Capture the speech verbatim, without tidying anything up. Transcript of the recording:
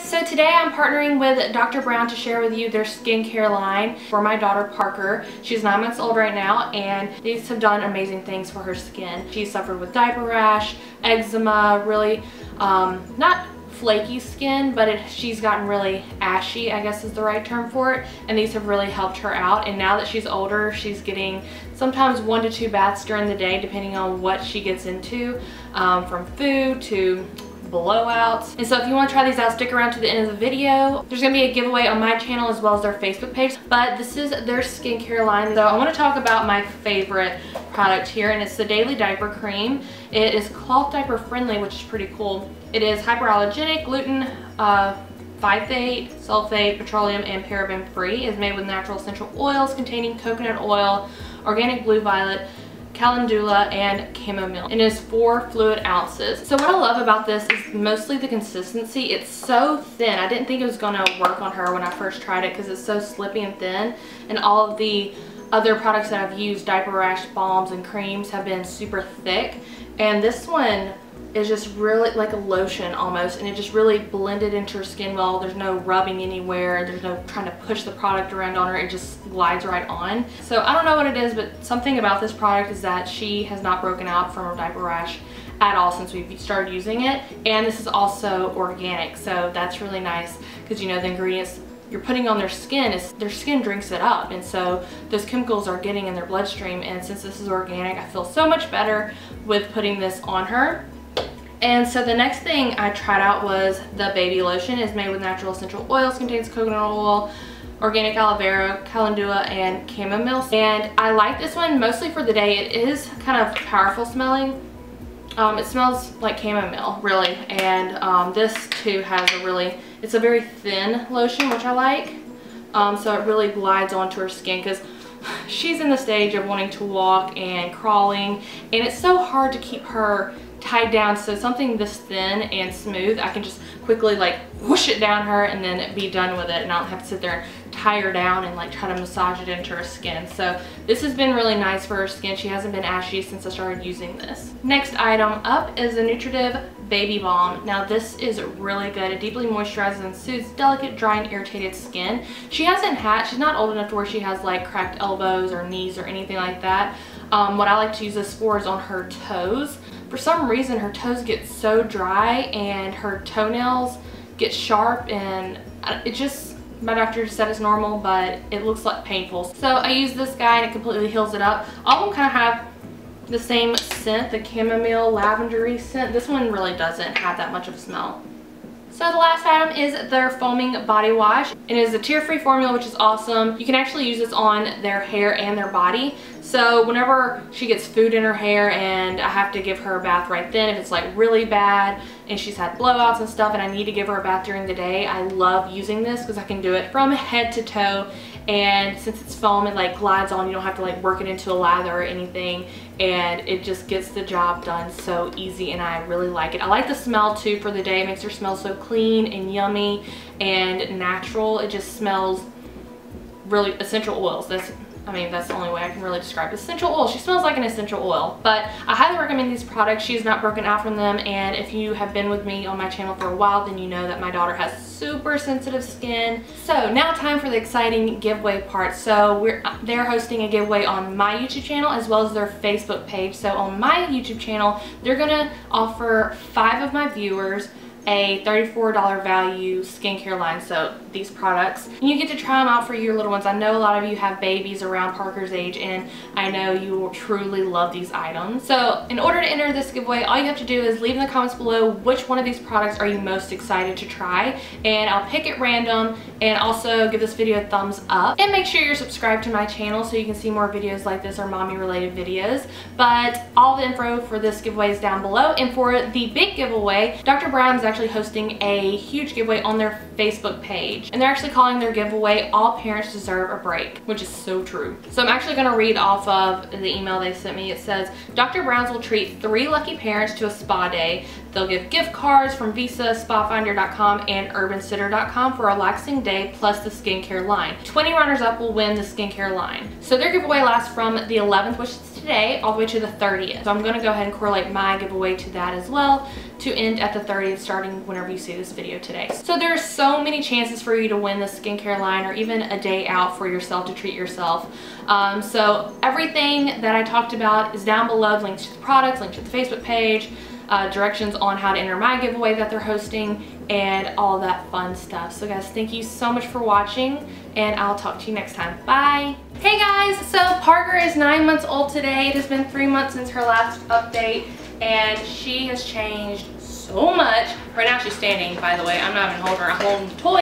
guys, so today I'm partnering with Doctor Brown to share with you their skincare line for my daughter Parker. She's nine months old right now, and these have done amazing things for her skin. She suffered with diaper rash, eczema, really um, not flaky skin, but it, she's gotten really ashy, I guess is the right term for it, and these have really helped her out. And now that she's older, she's getting sometimes one to two baths during the day, depending on what she gets into, um, from food to blowouts. And so if you want to try these out, stick around to the end of the video. There's going to be a giveaway on my channel as well as their Facebook page, but this is their skincare line. So I want to talk about my favorite product here, and it's the Daily Diaper Cream. It is cloth diaper friendly, which is pretty cool. It is hyperallergenic, gluten, uh, phthate, sulfate, petroleum, and paraben free. It's made with natural essential oils containing coconut oil, organic blue violet, calendula, and chamomile, and it's four fluid ounces. So what I love about this is mostly the consistency. It's so thin. I didn't think it was gonna work on her when I first tried it because it's so slippy and thin, and all of the other products that I've used, diaper rash balms and creams, have been super thick, and this one is just really like a lotion almost, and it just really blended into her skin well. There's no rubbing anywhere, there's no trying to push the product around on her, it just glides right on. So I don't know what it is, but something about this product is that she has not broken out from her diaper rash at all since we've started using it. And this is also organic, so that's really nice because, you know, the ingredients you're putting on their skin, is their skin drinks it up, and so those chemicals are getting in their bloodstream, and since this is organic, I feel so much better with putting this on her. And so the next thing I tried out was the baby lotion. It's made with natural essential oils, contains coconut oil, organic aloe vera, calendula, and chamomile. And I like this one mostly for the day. It is kind of powerful smelling. Um, it smells like chamomile, really. And um, this too has a really, it's a very thin lotion, which I like. Um, so it really glides onto her skin because she's in the stage of wanting to walk and crawling. And it's so hard to keep her tied down, so something this thin and smooth, I can just quickly like whoosh it down her and then be done with it, and I don't have to sit there and tie her down and like try to massage it into her skin. So this has been really nice for her skin. She hasn't been ashy since I started using this. Next item up is the Nutritive Baby Balm. Now this is really good. It deeply moisturizes and soothes delicate, dry, and irritated skin. She hasn't had, she's not old enough to where she has like cracked elbows or knees or anything like that. Um, what I like to use this for is on her toes. For some reason, her toes get so dry and her toenails get sharp, and it just, my doctor said it's normal, but it looks like painful. So I use this guy and it completely heals it up. All of them kind of have the same scent, the chamomile, lavendery scent. This one really doesn't have that much of a smell. So the last item is their foaming body wash. It is a tear-free formula, which is awesome. You can actually use this on their hair and their body. So whenever she gets food in her hair and I have to give her a bath right then, if it's like really bad and she's had blowouts and stuff and I need to give her a bath during the day, I love using this because I can do it from head to toe. And since it's foam, it like glides on. You don't have to like work it into a lather or anything, and it just gets the job done so easy, and I really like it. I like the smell too for the day. It makes her smell so clean and yummy and natural. It just smells really essential oils. That's, I mean, that's the only way I can really describe essential oil. She smells like an essential oil, but I highly recommend these products. She's not broken out from them, and if you have been with me on my channel for a while, then you know that my daughter has super sensitive skin. So now time for the exciting giveaway part. So we're they're hosting a giveaway on my YouTube channel as well as their Facebook page. So on my YouTube channel, they're gonna offer five of my viewers a thirty-four dollar value skincare line, so these products, and you get to try them out for your little ones. I know a lot of you have babies around Parker's age, and I know you will truly love these items. So in order to enter this giveaway, all you have to do is leave in the comments below which one of these products are you most excited to try, and I'll pick at random. And also give this video a thumbs up and make sure you're subscribed to my channel so you can see more videos like this or mommy related videos. But all the info for this giveaway is down below. And for the big giveaway, Doctor Brown's actually hosting a huge giveaway on their Facebook page, and they're actually calling their giveaway "All Parents Deserve a Break," which is so true. So I'm actually going to read off of the email they sent me. It says, Doctor Brown's will treat three lucky parents to a spa day. They'll give gift cards from Visa, spa finder dot com, and urban sitter dot com for a relaxing day plus the skincare line. twenty runners up will win the skincare line. So their giveaway lasts from the eleventh, which is today all the way to the thirtieth. So I'm going to go ahead and correlate my giveaway to that as well, to end at the thirtieth, starting whenever you see this video today. So there are so many chances for you to win the skincare line or even a day out for yourself to treat yourself. Um, so everything that I talked about is down below, links to the products, links to the Facebook page, uh, directions on how to enter my giveaway that they're hosting, and all that fun stuff. So guys, thank you so much for watching, and I'll talk to you next time. Bye. Hey guys, so Parker is nine months old today. It has been three months since her last update, and she has changed so much. Right now she's standing, by the way. I'm not even holding her. I'm holding the toy.